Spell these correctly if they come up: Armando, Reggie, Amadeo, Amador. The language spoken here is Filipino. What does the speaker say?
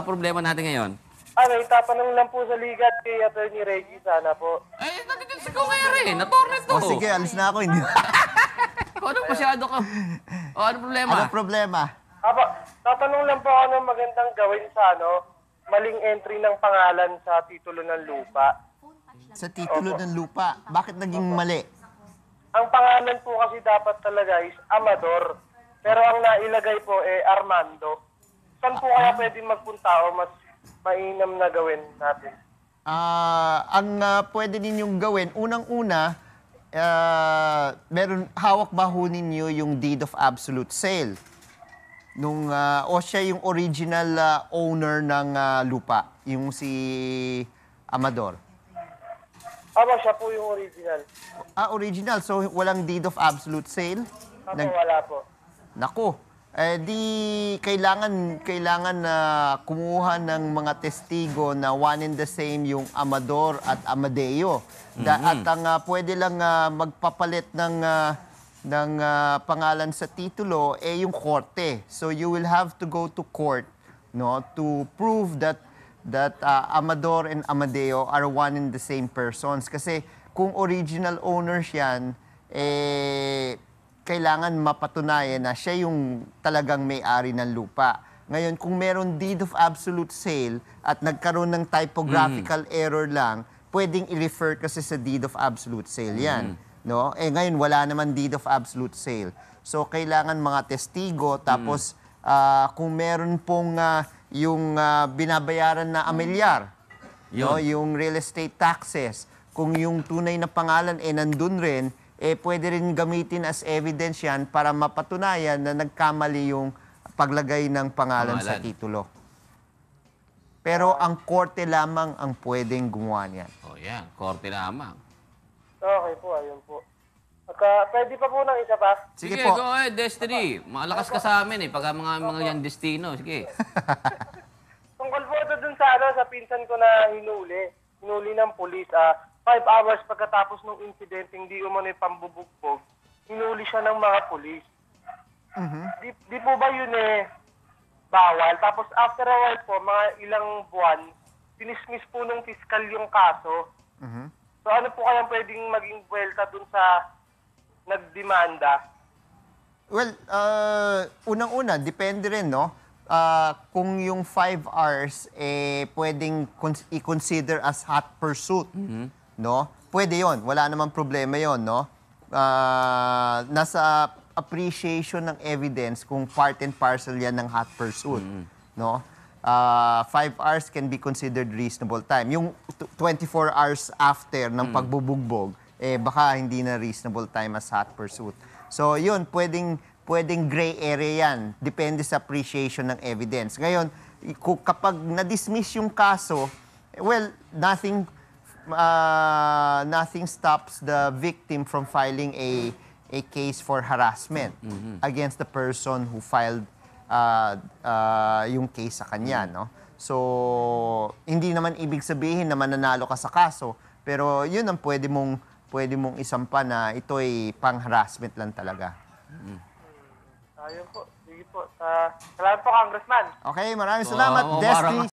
ang problema natin ngayon? Ano, itapanong lang po sa ligat kay Atty. Reggie, sana po. Ay, natitisig ko ngayon rin. Natorne to. O sige, alis na ako. Hindi. Ano, masyado ka. O, ano problema? Ano problema? Apo, tatanong lang po ano magandang gawin sa ano, maling entry ng pangalan sa titulo ng lupa. Sa titulo ng lupa? Bakit naging mali? Ang pangalan po kasi dapat talaga is Amador. Pero ang nailagay po eh Armando. Saan po kaya pwedeng magpunta o mas mainam na gawin natin? Ang pwede ninyong gawin, unang-una, hawak ba ho ninyo yung deed of absolute sale? Nung, o siya yung original owner ng lupa, yung si Amador? Aba, siya po yung original. Ah, original. So, walang deed of absolute sale? Ako, wala po. Naku. Eh, di kailangan na kumuha ng mga testigo na one and the same yung Amador at Amadeo. At ang pwede lang magpapalit ng pangalan sa titulo, eh, yung korte. So, you will have to go to court, no, to prove that Amador and Amadeo are one and the same persons. Kasi kung original owners yan, eh, kailangan mapatunayan na siya yung talagang may-ari ng lupa. Ngayon, kung meron deed of absolute sale at nagkaroon ng typographical error lang, pwedeng i-refer kasi sa deed of absolute sale yan. No? Eh, ngayon, wala naman deed of absolute sale. So, kailangan mga testigo, tapos kung meron pong... yung binabayaran na amilyar, no? Yung real estate taxes. Kung yung tunay na pangalan eh nandun rin, eh pwede rin gamitin as evidence yan para mapatunayan na nagkamali yung paglagay ng pangalan sa titulo. Pero ang korte lamang ang pwedeng gumawa niyan. O yan, korte lamang. Okay po, ayun po. Pwede pa po ng isa pa? Sige po. Go ahead, Destiny. Malakas ka sa amin eh, pagka mga yan destino. Sige. Tungkol po ito dun sa pinsan ko na hinuli ng polis. 5 hours pagkatapos ng incident, hindi umano'y pambubugbog, hinuli siya ng mga polis. Di po ba yun eh, bawal? Tapos after a while po, mga ilang buwan, dinismiss po ng fiskal yung kaso. So ano po kayang pwedeng maging buwelta dun sa... nagdemanda? Well, unang-una, depende rin, no? Kung yung 5 hours, eh, pwedeng i-consider as hot pursuit, no? Pwede yon, wala namang problema yon, no? Nasa appreciation ng evidence kung part and parcel yan ng hot pursuit, no? 5 hours can be considered reasonable time. Yung 24 hours after ng pagbubugbog, eh baka hindi na reasonable time as hot pursuit. So yun, pwedeng gray area yan. Depende sa appreciation ng evidence. Ngayon, kapag na-dismiss yung kaso, well, nothing stops the victim from filing a case for harassment against the person who filed yung case sa kanya. No? So, hindi naman ibig sabihin na mananalo ka sa kaso, pero yun ang pwede mong isampa na ito'y pang-harassment lang talaga. Ayun po. Sige po. Salamat po, Congressman. Okay, maraming salamat, Destiny.